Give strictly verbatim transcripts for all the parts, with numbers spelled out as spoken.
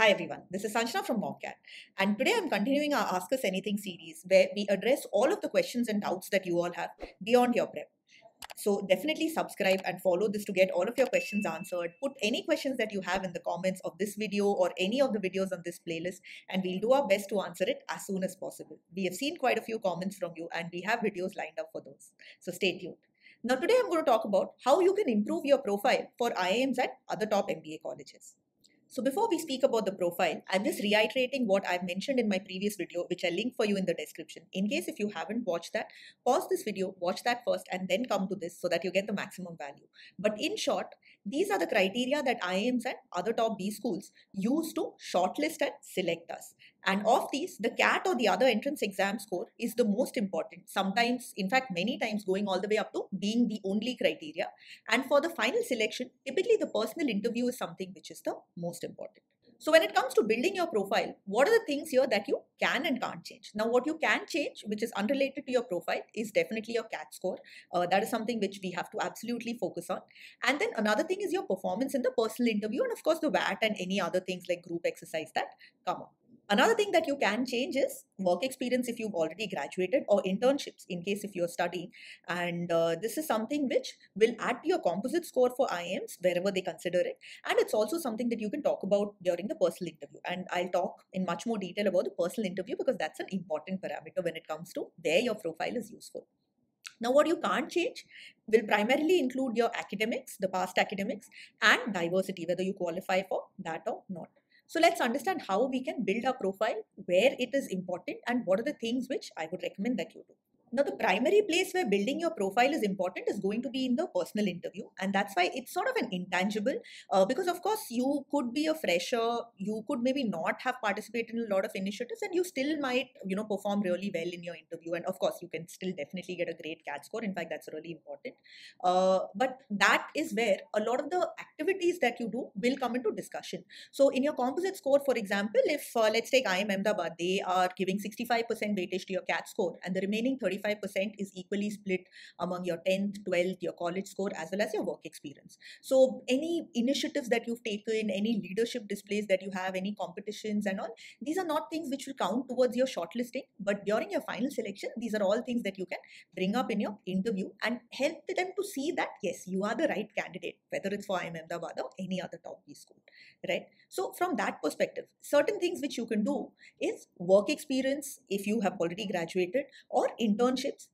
Hi everyone, this is Sanjana from Mockat, and today I'm continuing our Ask Us Anything series where we address all of the questions and doubts that you all have beyond your prep. So definitely subscribe and follow this to get all of your questions answered. Put any questions that you have in the comments of this video or any of the videos on this playlist, and we'll do our best to answer it as soon as possible. We have seen quite a few comments from you and we have videos lined up for those. So stay tuned. Now today I'm going to talk about how you can improve your profile for I I Ms at other top M B A colleges. So before we speak about the profile, I'm just reiterating what I've mentioned in my previous video, which I'll link for you in the description. In case if you haven't watched that, pause this video, watch that first and then come to this so that you get the maximum value. But in short, these are the criteria that I I Ms and other top B schools use to shortlist and select us. And of these, the CAT or the other entrance exam score is the most important, sometimes, in fact, many times going all the way up to being the only criteria. And for the final selection, typically the personal interview is something which is the most important. So when it comes to building your profile, what are the things here that you can and can't change? Now, what you can change, which is unrelated to your profile, is definitely your CAT score. Uh, that is something which we have to absolutely focus on. And then another thing is your performance in the personal interview and of course the V A T and any other things like group exercise that come up. Another thing that you can change is work experience if you've already graduated, or internships in case if you're studying. And uh, this is something which will add to your composite score for I I Ms wherever they consider it. And it's also something that you can talk about during the personal interview. And I'll talk in much more detail about the personal interview because that's an important parameter when it comes to where your profile is useful. Now, what you can't change will primarily include your academics, the past academics, and diversity, whether you qualify for that or not. So let's understand how we can build our profile, where it is important, and what are the things which I would recommend that you do. Now, the primary place where building your profile is important is going to be in the personal interview. And that's why it's sort of an intangible uh, because, of course, you could be a fresher. You could maybe not have participated in a lot of initiatives and you still might, you know, perform really well in your interview. And, of course, you can still definitely get a great CAT score. In fact, that's really important. Uh, but that is where a lot of the activities that you do will come into discussion. So in your composite score, for example, if uh, let's take I I M Ahmedabad, they are giving sixty-five percent weightage to your CAT score and the remaining thirty-five percent is equally split among your tenth, twelfth, your college score, as well as your work experience. So any initiatives that you've taken, any leadership displays that you have, any competitions and all, these are not things which will count towards your shortlisting. But during your final selection, these are all things that you can bring up in your interview and help them to see that, yes, you are the right candidate, whether it's for I I M Ahmedabad or any other top B school, right? So from that perspective, certain things which you can do is work experience if you have already graduated, or internships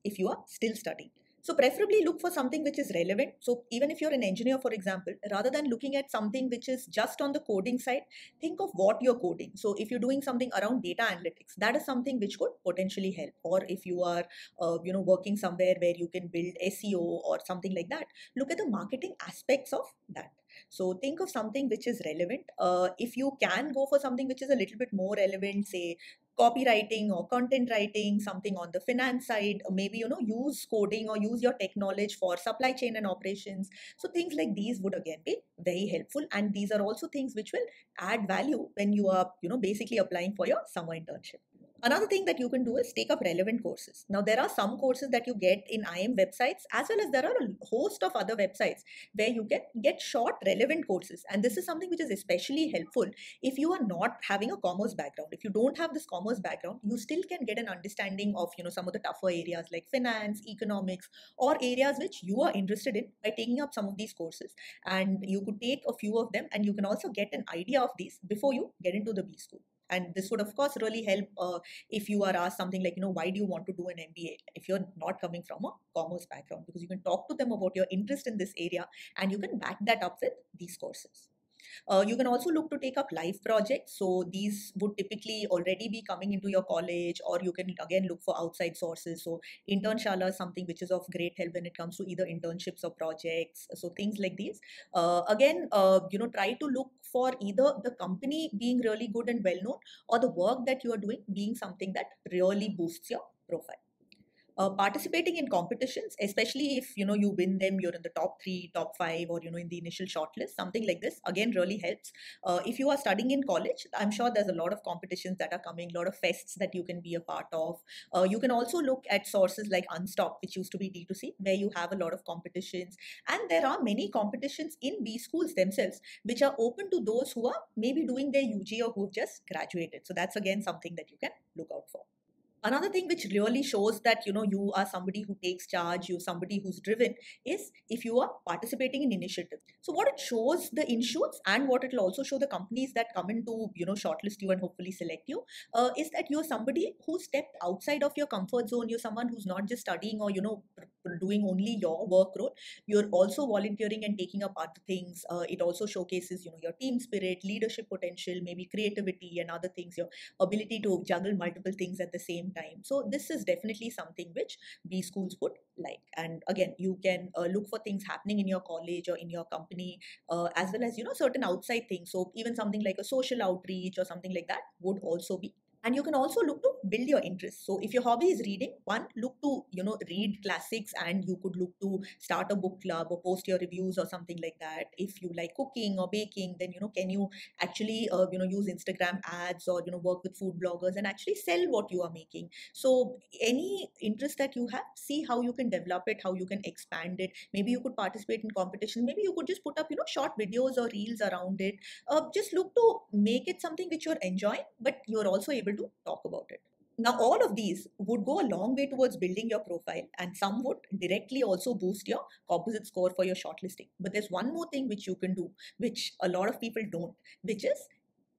if you are still studying. So preferably look for something which is relevant. So even if you're an engineer, for example, rather than looking at something which is just on the coding side, think of what you're coding. So if you're doing something around data analytics, that is something which could potentially help. Or if you are, uh, you know, working somewhere where you can build S E O or something like that, look at the marketing aspects of that. So think of something which is relevant. Uh, if you can go for something which is a little bit more relevant, say copywriting or content writing, something on the finance side, maybe, you know, use coding or use your tech knowledge for supply chain and operations. So things like these would again be very helpful. And these are also things which will add value when you are, you know, basically applying for your summer internship. Another thing that you can do is take up relevant courses. Now, there are some courses that you get in I I M websites, as well as there are a host of other websites where you can get short relevant courses. And this is something which is especially helpful if you are not having a commerce background. If you don't have this commerce background, you still can get an understanding of, you know, some of the tougher areas like finance, economics, or areas which you are interested in by taking up some of these courses. And you could take a few of them and you can also get an idea of these before you get into the B school. And this would, of course, really help uh, if you are asked something like, you know, why do you want to do an M B A if you're not coming from a commerce background? Because you can talk to them about your interest in this area and you can back that up with these courses. Uh, you can also look to take up live projects. So these would typically already be coming into your college, or you can again look for outside sources. So Internshala is something which is of great help when it comes to either internships or projects. So things like these. Uh, again, uh, you know, try to look for either the company being really good and well known, or the work that you are doing being something that really boosts your profile. uh, participating in competitions, especially if, you know, you win them, you're in the top three, top five, or, you know, in the initial shortlist, something like this, again, really helps. Uh, if you are studying in college, I'm sure there's a lot of competitions that are coming, a lot of fests that you can be a part of. Uh, you can also look at sources like Unstop, which used to be D two C, where you have a lot of competitions. And there are many competitions in B schools themselves, which are open to those who are maybe doing their U G or who've just graduated. So that's again something that you can look out for. Another thing which really shows that, you know, you are somebody who takes charge, you're somebody who's driven, is if you are participating in initiatives. So what it shows the institutes, and what it will also show the companies that come in to, you know, shortlist you and hopefully select you, uh, is that you're somebody who stepped outside of your comfort zone. You're someone who's not just studying or, you know, doing only your work role. You're also volunteering and taking up other things. Uh, it also showcases, you know, your team spirit, leadership potential, maybe creativity and other things, your ability to juggle multiple things at the same time. Time. So this is definitely something which B schools would like. And again, you can uh, look for things happening in your college or in your company, uh, as well as, you know, certain outside things. So even something like a social outreach or something like that would also be. And you can also look to build your interests. So if your hobby is reading, one, look to, you know, read classics, and you could look to start a book club or post your reviews or something like that. If you like cooking or baking, then, you know, can you actually, uh, you know, use Instagram ads or, you know, work with food bloggers and actually sell what you are making. So any interest that you have, see how you can develop it, how you can expand it. Maybe you could participate in competition. Maybe you could just put up, you know, short videos or reels around it. Uh, just look to make it something which you're enjoying, but you're also able to talk about it. Now, all of these would go a long way towards building your profile, and some would directly also boost your composite score for your shortlisting. But there's one more thing which you can do, which a lot of people don't, which is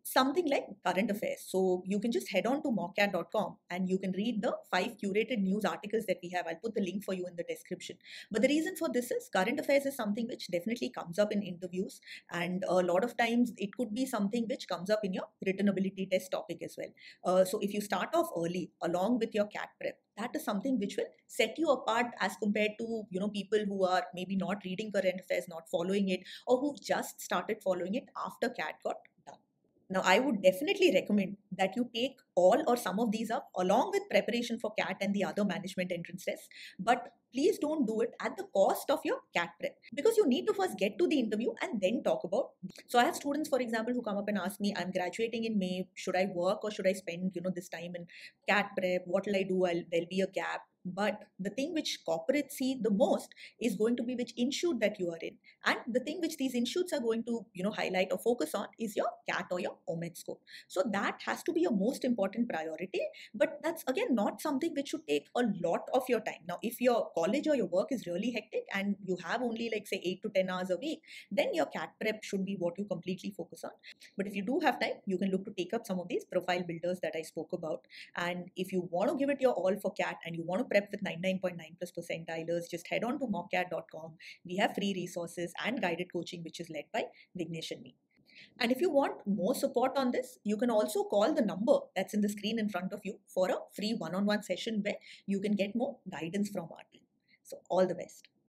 something like current affairs. So you can just head on to mockcat dot com and you can read the five curated news articles that we have. I'll put the link for you in the description. But the reason for this is current affairs is something which definitely comes up in interviews, and a lot of times it could be something which comes up in your written ability test topic as well. Uh, so if you start off early along with your CAT prep, that is something which will set you apart as compared to, you know, people who are maybe not reading current affairs, not following it, or who just started following it after CAT got done. Now, I would definitely recommend that you take all or some of these up along with preparation for CAT and the other management entrance tests. But please don't do it at the cost of your CAT prep, because you need to first get to the interview and then talk about. So I have students, for example, who come up and ask me, I'm graduating in May. Should I work or should I spend, you know, this time in CAT prep? What will I do? I'll, there'll be a gap. But the thing which corporates see the most is going to be which institute that you are in. And the thing which these institutes are going to, you know, highlight or focus on is your CAT or your OMET score. So that has to be your most important priority. But that's again not something which should take a lot of your time. Now, if your college or your work is really hectic and you have only like say eight to ten hours a week, then your CAT prep should be what you completely focus on. But if you do have time, you can look to take up some of these profile builders that I spoke about. And if you want to give it your all for CAT and you want to prepare with ninety-nine point nine plus percentilers, just head on to mockcat dot com. We have free resources and guided coaching, which is led by Dignesh and me. And if you want more support on this, you can also call the number that's in the screen in front of you for a free one-on-one session where you can get more guidance from our team. So all the best.